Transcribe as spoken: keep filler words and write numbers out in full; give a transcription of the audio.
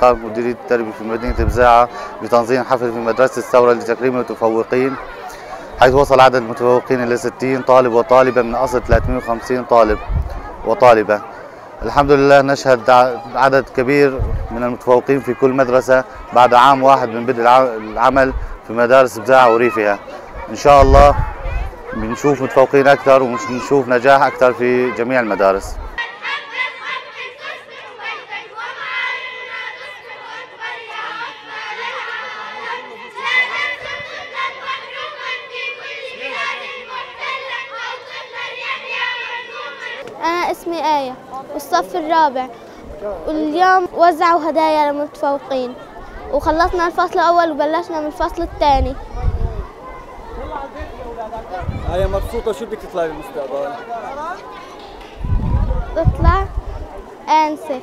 قام مديرية التربية في مدينة بزاعة بتنظيم حفل في مدرسة الثورة لتكريم المتفوقين، حيث وصل عدد المتفوقين إلى ستين طالب وطالبة من أصل ثلاثمائة وخمسين طالب وطالبة. الحمد لله نشهد عدد كبير من المتفوقين في كل مدرسة بعد عام واحد من بدء العمل في مدارس بزاعة وريفها. إن شاء الله بنشوف متفوقين أكثر ونشوف نجاح أكثر في جميع المدارس. أنا اسمي آية والصف الرابع، واليوم وزعوا هدايا للمتفوقين وخلصنا الفصل الأول وبلشنا من الفصل الثاني. آية مبسوطة، شو بدك تطلعي بالمستقبل؟ بطلع أنسة.